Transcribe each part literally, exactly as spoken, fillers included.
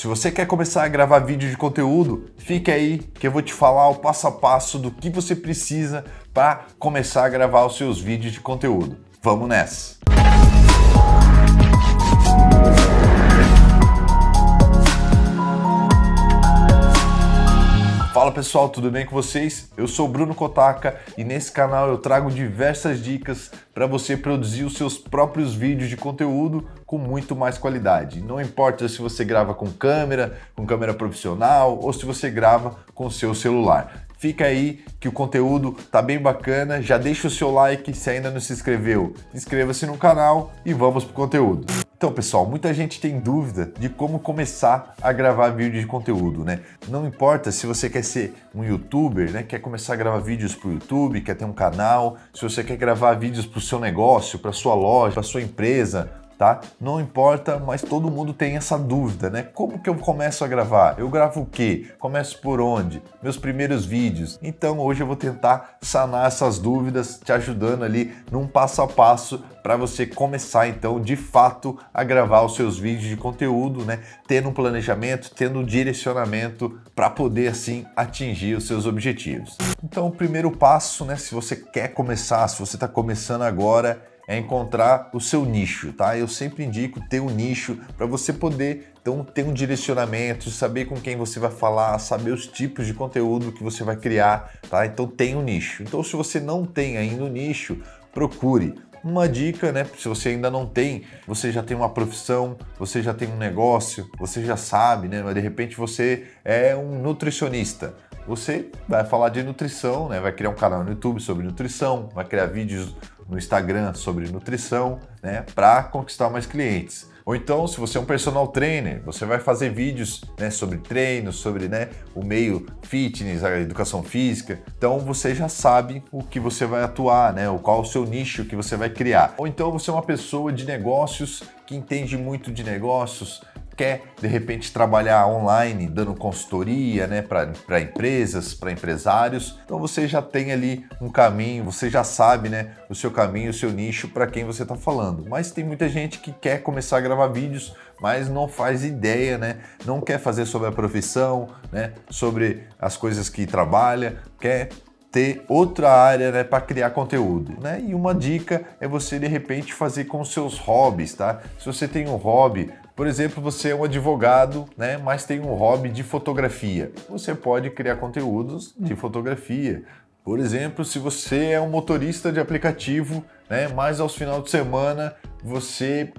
Se você quer começar a gravar vídeo de conteúdo, fica aí que eu vou te falar o passo a passo do que você precisa para começar a gravar os seus vídeos de conteúdo. Vamos nessa! Fala pessoal, tudo bem com vocês? Eu sou Bruno Kotaka e nesse canal eu trago diversas dicas para você produzir os seus próprios vídeos de conteúdo com muito mais qualidade. Não importa se você grava com câmera, com câmera profissional ou se você grava com seu celular. Fica aí que o conteúdo tá bem bacana, já deixa o seu like se ainda não se inscreveu. Inscreva-se no canal e vamos pro conteúdo. Então pessoal, muita gente tem dúvida de como começar a gravar vídeo de conteúdo, né? Não importa se você quer ser um youtuber, né? Quer começar a gravar vídeos para o YouTube, quer ter um canal, se você quer gravar vídeos para o seu negócio, para sua loja, para sua empresa, tá? Não importa, mas todo mundo tem essa dúvida, né? Como que eu começo a gravar? Eu gravo o quê? Começo por onde? Meus primeiros vídeos. Então hoje eu vou tentar sanar essas dúvidas, te ajudando ali num passo a passo para você começar então de fato a gravar os seus vídeos de conteúdo, né? Tendo um planejamento, tendo um direcionamento para poder assim atingir os seus objetivos. Então o primeiro passo, né? Se você quer começar, se você está começando agora, é encontrar o seu nicho, tá? Eu sempre indico ter um nicho para você poder então ter um direcionamento, saber com quem você vai falar, saber os tipos de conteúdo que você vai criar, tá? Então tem um nicho. Então se você não tem ainda um nicho, procure. Uma dica, né? Se você ainda não tem, você já tem uma profissão, você já tem um negócio, você já sabe, né? Mas de repente você é um nutricionista. Você vai falar de nutrição, né? Vai criar um canal no YouTube sobre nutrição, vai criar vídeos no Instagram sobre nutrição, né, para conquistar mais clientes. Ou então, se você é um personal trainer, você vai fazer vídeos, né, sobre treinos, sobre, né, o meio fitness, a educação física. Então você já sabe o que você vai atuar, né, qual o seu nicho que você vai criar. Ou então você é uma pessoa de negócios que entende muito de negócios, quer de repente trabalhar online dando consultoria, né, para empresas, para empresários. Então você já tem ali um caminho, você já sabe, né, o seu caminho, o seu nicho, para quem você está falando. Mas tem muita gente que quer começar a gravar vídeos, mas não faz ideia, né, não quer fazer sobre a profissão, né, sobre as coisas que trabalha, quer ter outra área, né, para criar conteúdo, né? E uma dica é você de repente fazer com os seus hobbies, tá? Se você tem um hobby, por exemplo, você é um advogado, né, mas tem um hobby de fotografia, você pode criar conteúdos de fotografia. Por exemplo, se você é um motorista de aplicativo, né, mas aos finais de semana você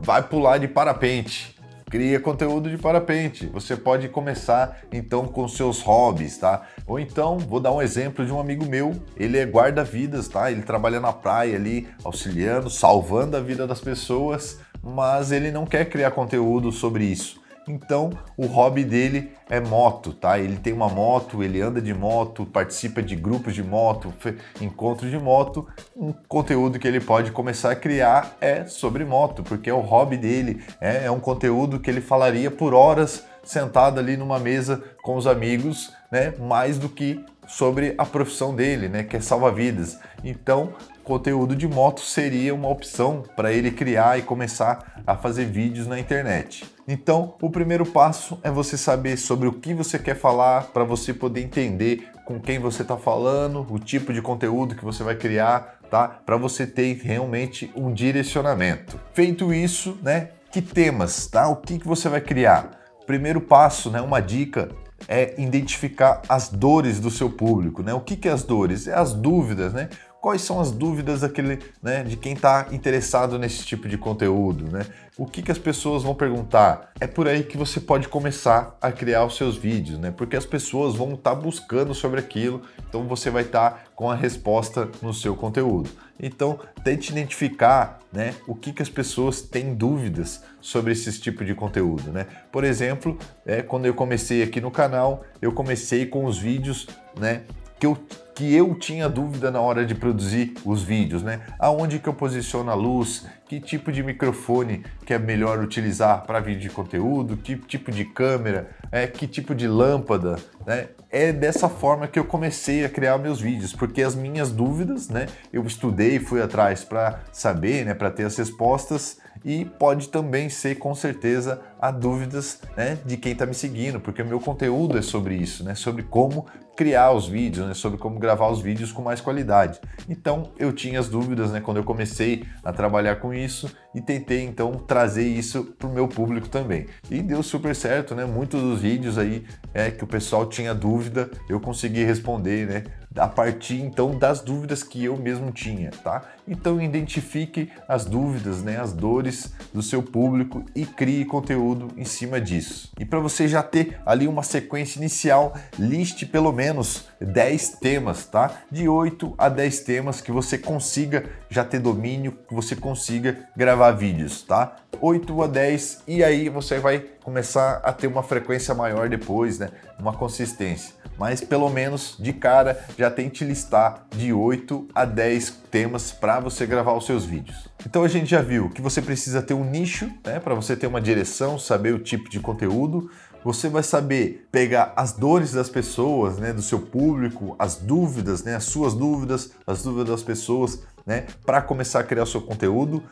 vai pular de parapente, cria conteúdo de parapente. Você pode começar então com seus hobbies, tá? Ou então, vou dar um exemplo de um amigo meu, ele é guarda-vidas, tá? Ele trabalha na praia ali, auxiliando, salvando a vida das pessoas, mas ele não quer criar conteúdo sobre isso. Então, o hobby dele é moto, tá? Ele tem uma moto, ele anda de moto, participa de grupos de moto, encontros de moto. Um conteúdo que ele pode começar a criar é sobre moto, porque é o hobby dele, é, é um conteúdo que ele falaria por horas sentado ali numa mesa com os amigos, né? Mais do que sobre a profissão dele, né, que é salva-vidas. Então, conteúdo de moto seria uma opção para ele criar e começar a fazer vídeos na internet. Então, o primeiro passo é você saber sobre o que você quer falar, para você poder entender com quem você está falando, o tipo de conteúdo que você vai criar, tá? Para você ter realmente um direcionamento. Feito isso, né, que temas, tá? O que que você vai criar? Primeiro passo, né, uma dica é identificar as dores do seu público, né? O que que é as dores? É as dúvidas, né? Quais são as dúvidas daquele, né, de quem está interessado nesse tipo de conteúdo, né? O que que as pessoas vão perguntar? É por aí que você pode começar a criar os seus vídeos, né? Porque as pessoas vão estar buscando sobre aquilo, então você vai estar com a resposta no seu conteúdo. Então, tente identificar, né, o que que as pessoas têm dúvidas sobre esse tipo de conteúdo, né? Por exemplo, é, quando eu comecei aqui no canal, eu comecei com os vídeos, né, que eu que eu tinha dúvida na hora de produzir os vídeos, né? Aonde que eu posiciono a luz, que tipo de microfone que é melhor utilizar para vídeo de conteúdo, que tipo de câmera, é, que tipo de lâmpada, né? É dessa forma que eu comecei a criar meus vídeos, porque as minhas dúvidas, né, eu estudei, fui atrás para saber, né, para ter as respostas, e pode também ser, com certeza, a dúvidas, né, de quem está me seguindo, porque o meu conteúdo é sobre isso, né, sobre como criar os vídeos, né, sobre como gravar os vídeos com mais qualidade. Então eu tinha as dúvidas, né, quando eu comecei a trabalhar com isso, e tentei então trazer isso para o meu público também. E deu super certo, né? Muitos dos vídeos aí é que o pessoal tinha dúvida, eu consegui responder, né, a partir então das dúvidas que eu mesmo tinha, tá? Então identifique as dúvidas, né, as dores do seu público e crie conteúdo em cima disso. E para você já ter ali uma sequência inicial, liste pelo menos dez temas, tá? De oito a dez temas que você consiga já ter domínio, que você consiga gravar vídeos, tá? oito a dez, e aí você vai começar a ter uma frequência maior depois, né? Uma consistência. Mas pelo menos de cara já tente listar de oito a dez temas para você gravar os seus vídeos. Então a gente já viu que você precisa ter um nicho, né, para você ter uma direção, saber o tipo de conteúdo. Você vai saber pegar as dores das pessoas, né, do seu público, as dúvidas, né, as suas dúvidas, as dúvidas das pessoas, né, para começar a criar o seu conteúdo.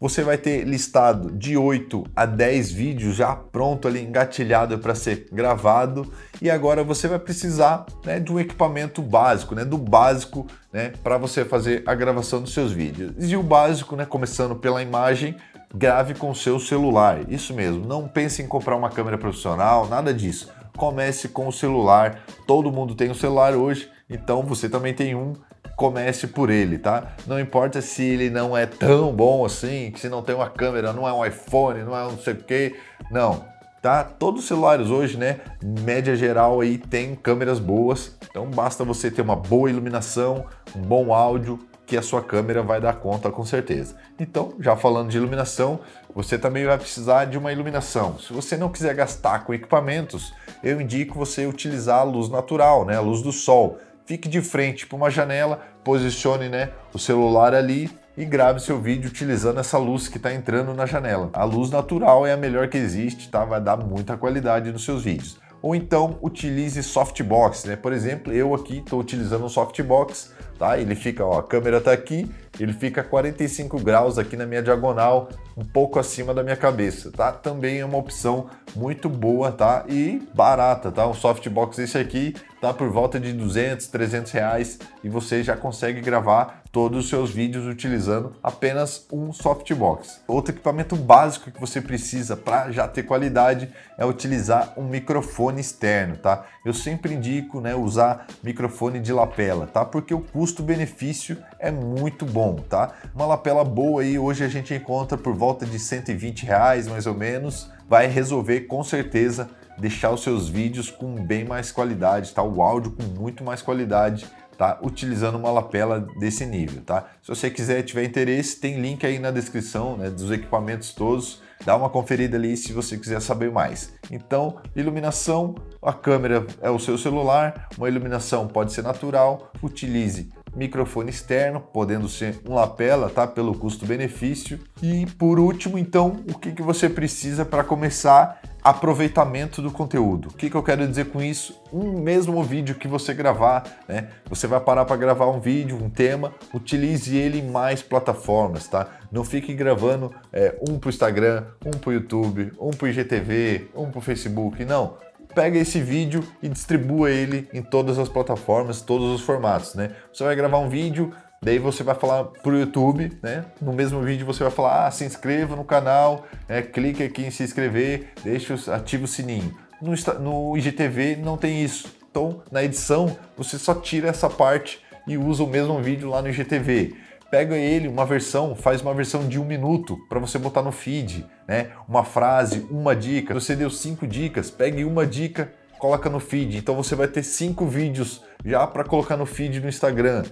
Você vai ter listado de oito a dez vídeos já pronto ali, engatilhado para ser gravado. E agora você vai precisar, né, de um equipamento básico, né, do básico, né, para você fazer a gravação dos seus vídeos. E o básico, né, começando pela imagem, grave com o seu celular. Isso mesmo, não pense em comprar uma câmera profissional, nada disso. Comece com o celular, todo mundo tem um celular hoje, então você também tem um. Comece por ele, tá? Não importa se ele não é tão bom assim, se não tem uma câmera, não é um iPhone, não é um não sei o que, não, tá? Todos os celulares hoje, né, média geral aí, tem câmeras boas, então basta você ter uma boa iluminação, um bom áudio, que a sua câmera vai dar conta com certeza. Então, já falando de iluminação, você também vai precisar de uma iluminação. Se você não quiser gastar com equipamentos, eu indico você utilizar a luz natural, né, a luz do sol. Fique de frente para uma janela, posicione, né, o celular ali e grave seu vídeo utilizando essa luz que está entrando na janela. A luz natural é a melhor que existe, tá? Vai dar muita qualidade nos seus vídeos. Ou então utilize softbox, né? Por exemplo, eu aqui estou utilizando um softbox, tá? Ele fica, ó, a câmera está aqui, ele fica a quarenta e cinco graus aqui na minha diagonal, um pouco acima da minha cabeça, tá? Também é uma opção muito boa, tá? E barata, tá? Um softbox esse aqui tá por volta de duzentos, trezentos reais e você já consegue gravar todos os seus vídeos utilizando apenas um softbox. Outro equipamento básico que você precisa para já ter qualidade é utilizar um microfone externo, tá? Eu sempre indico, né, usar microfone de lapela, tá? Porque o custo-benefício é muito bom, tá? Uma lapela boa aí hoje a gente encontra por volta de cento e vinte reais, mais ou menos, vai resolver com certeza deixar os seus vídeos com bem mais qualidade, tá? O áudio com muito mais qualidade, tá? Utilizando uma lapela desse nível, tá? Se você quiser, tiver interesse, tem link aí na descrição, né, dos equipamentos todos. Dá uma conferida ali se você quiser saber mais. Então, iluminação, a câmera é o seu celular, uma iluminação pode ser natural, utilize microfone externo, podendo ser um lapela, tá? Pelo custo-benefício. E por último, então, o que que você precisa para começar? Aproveitamento do conteúdo. O que que eu quero dizer com isso? Um mesmo vídeo que você gravar, né? Você vai parar para gravar um vídeo, um tema, utilize ele em mais plataformas, tá? Não fique gravando é, um para o Instagram, um para o YouTube, um para o I G T V, um para o Facebook, não. Pega esse vídeo e distribua ele em todas as plataformas, todos os formatos, né? Você vai gravar um vídeo, daí você vai falar pro YouTube, né? No mesmo vídeo você vai falar, ah, se inscreva no canal, é, clique aqui em se inscrever, deixa, ativa o sininho. No, no I G T V não tem isso. Então, na edição, você só tira essa parte e usa o mesmo vídeo lá no I G T V. Pega ele, uma versão, faz uma versão de um minuto para você botar no feed, né? Uma frase, uma dica. Você deu cinco dicas, pegue uma dica, coloca no feed. Então você vai ter cinco vídeos já para colocar no feed no Instagram.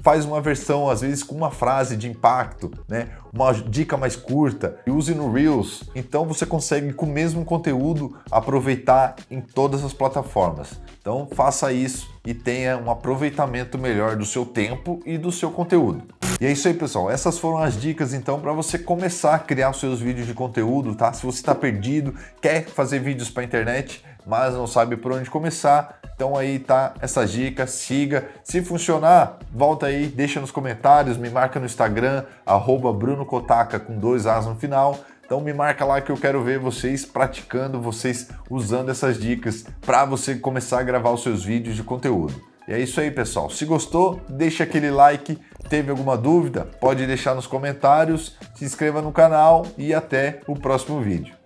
Faz uma versão, às vezes, com uma frase de impacto, né? Uma dica mais curta, e use no Reels. Então você consegue, com o mesmo conteúdo, aproveitar em todas as plataformas. Então faça isso e tenha um aproveitamento melhor do seu tempo e do seu conteúdo. E é isso aí, pessoal. Essas foram as dicas, então, para você começar a criar os seus vídeos de conteúdo, tá? Se você está perdido, quer fazer vídeos para a internet, mas não sabe por onde começar, então aí tá essa dica, siga. Se funcionar, volta aí, deixa nos comentários, me marca no Instagram, arroba Bruno Kotaka, com dois As no final. Então me marca lá que eu quero ver vocês praticando, vocês usando essas dicas para você começar a gravar os seus vídeos de conteúdo. E é isso aí, pessoal. Se gostou, deixa aquele like. Teve alguma dúvida? Pode deixar nos comentários. Se inscreva no canal e até o próximo vídeo.